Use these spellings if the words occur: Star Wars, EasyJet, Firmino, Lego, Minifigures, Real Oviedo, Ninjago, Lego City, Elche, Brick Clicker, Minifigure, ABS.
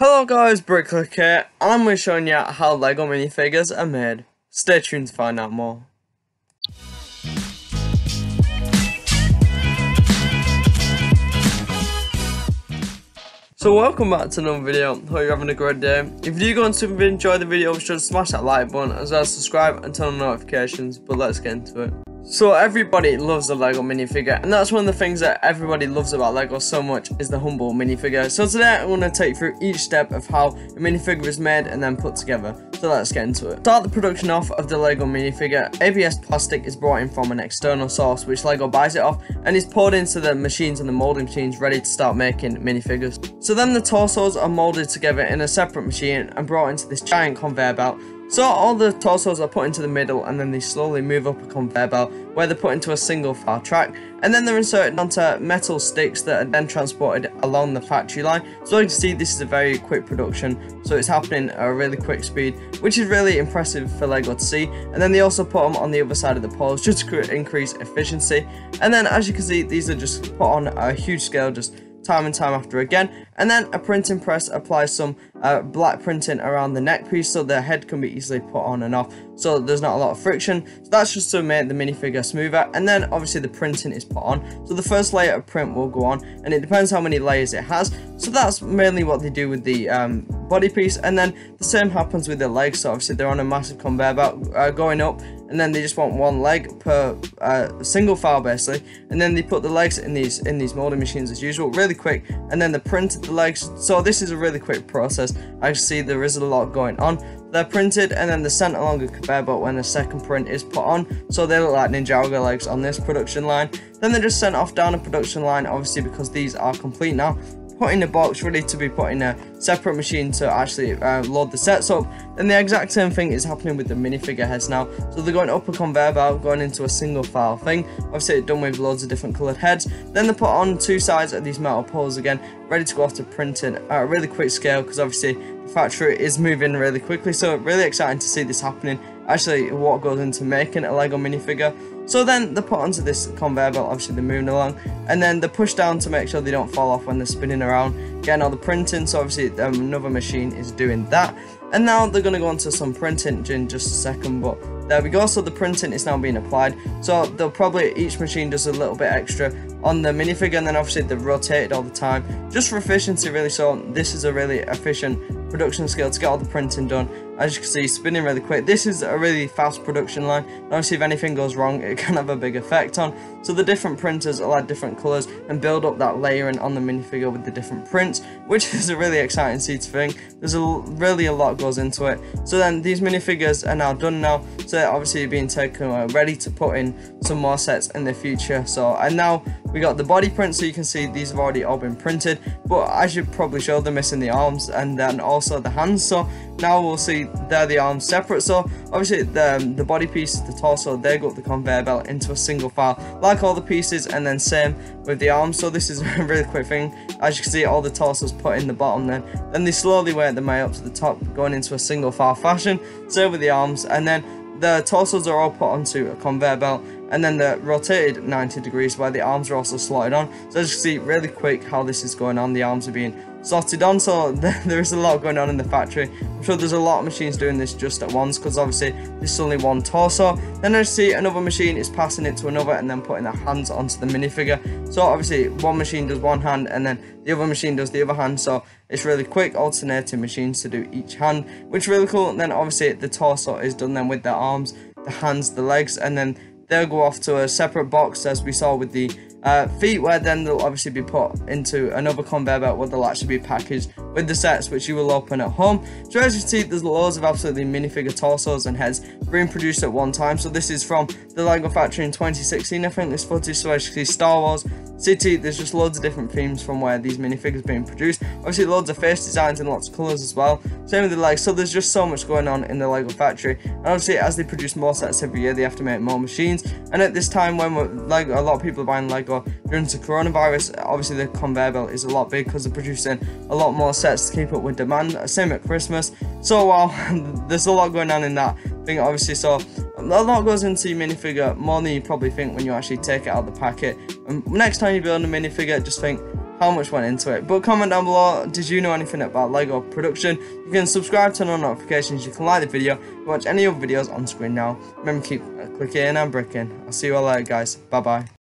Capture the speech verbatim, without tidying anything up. Hello guys, Brick Clicker. I'm going to be showing you how Lego minifigures are made. Stay tuned to find out more. So welcome back to another video. Hope you're having a great day. If you guys have enjoyed the video, be sure to smash that like button as well as subscribe and turn on notifications. But let's get into it. So everybody loves the Lego minifigure, and that's one of the things that everybody loves about Lego so much is the humble minifigure. So today I'm going to take you through each step of how a minifigure is made and then put together. So let's get into it. Start the production off of the Lego minifigure. A B S plastic is brought in from an external source which Lego buys it off and is poured into the machines and the molding machines ready to start making minifigures. So then the torsos are molded together in a separate machine and brought into this giant conveyor belt. So all the torsos are put into the middle and then they slowly move up a conveyor belt where they're put into a single file track, and then they're inserted onto metal sticks that are then transported along the factory line. So you can see this is a very quick production, so it's happening at a really quick speed, which is really impressive for Lego to see. And then they also put them on the other side of the poles just to increase efficiency. And then as you can see, these are just put on a huge scale just time and time after again, and then a printing press applies some uh, black printing around the neck piece so the head can be easily put on and off so there's not a lot of friction. So that's just to make the minifigure smoother, and then obviously the printing is put on, so the first layer of print will go on, and it depends how many layers it has. So that's mainly what they do with the um, body piece, and then the same happens with the legs. So obviously they're on a massive conveyor belt uh, going up, and then they just want one leg per uh, single file basically, and then they put the legs in these in these molding machines as usual, really quick, and then they printed the legs. So this is a really quick process. I see there is a lot going on. They're printed and then they're sent along a conveyor belt when the second print is put on, so they look like Ninjago legs on this production line. Then they're just sent off down a production line, obviously because these are complete now, put in a box ready to be put in a separate machine to actually uh, load the sets up. And the exact same thing is happening with the minifigure heads now, so they're going up a conveyor belt going into a single file thing, obviously done with loads of different coloured heads. Then they're put on two sides of these metal poles again, ready to go off to printing at a really quick scale because obviously the factory is moving really quickly, so really exciting to see this happening, actually what goes into making a Lego minifigure. So then they're put onto this conveyor belt, obviously they're moving along, and then they're pushed down to make sure they don't fall off when they're spinning around, getting all the printing. So obviously um, another machine is doing that, and now they're going to go onto some printing in just a second, but there we go. So the printing is now being applied, so they'll probably, each machine does a little bit extra on the minifigure, and then obviously they're rotated all the time just for efficiency really. So this is a really efficient production scale to get all the printing done. As you can see, spinning really quick. This is a really fast production line, and obviously if anything goes wrong it can have a big effect on. So the different printers allow different colours and build up that layering on the minifigure with the different prints, which is a really exciting seat thing. There's a, really a lot goes into it. So then these minifigures are now done now, so they're obviously being taken away, ready to put in some more sets in the future. So and now we got the body print, so you can see these have already all been printed, but I should probably show them missing the arms and then also the hands. So now we'll see they're the arms separate. So obviously the, um, the body piece, the torso, they go up the conveyor belt into a single file like all the pieces, and then same with the arms. So this is a really quick thing. As you can see, all the torsos put in the bottom, then then they slowly work their way up to the top going into a single file fashion. So with the arms, and then the torsos are all put onto a conveyor belt, and then they're rotated ninety degrees where the arms are also slotted on. So as you can see, really quick how this is going on. The arms are being slotted on, so there is a lot going on in the factory. I'm sure there's a lot of machines doing this just at once because obviously there's only one torso. Then I see another machine is passing it to another and then putting their hands onto the minifigure. So obviously one machine does one hand and then the other machine does the other hand, so it's really quick, alternating machines to do each hand, which is really cool. And then obviously the torso is done then with their arms, the hands, the legs, and then they'll go off to a separate box as we saw with the uh, feet, where then they'll obviously be put into another conveyor belt where they'll actually be packaged with the sets which you will open at home. So as you see, there's loads of absolutely minifigure torsos and heads being produced at one time. So this is from the Lego factory in twenty sixteen, I think, this footage. So as you see, Star Wars, City, there's just loads of different themes from where these minifigures are being produced. Obviously loads of face designs and lots of colours as well. Same with the legs, so there's just so much going on in the Lego factory. And obviously as they produce more sets every year, they have to make more machines. And at this time when we're, like, a lot of people are buying Lego due to coronavirus, obviously the conveyor belt is a lot big because they're producing a lot more sets to keep up with demand. Same at Christmas. So wow, there's a lot going on in that thing obviously. So a lot goes into your minifigure, more than you probably think when you actually take it out of the packet. And next time you build a minifigure, just think, how much went into it. But comment down below, did you know anything about Lego production? You can subscribe, turn on notifications, you can like the video, watch any other videos on screen now. Remember, keep clicking and bricking. I'll see you all later, guys. Bye bye.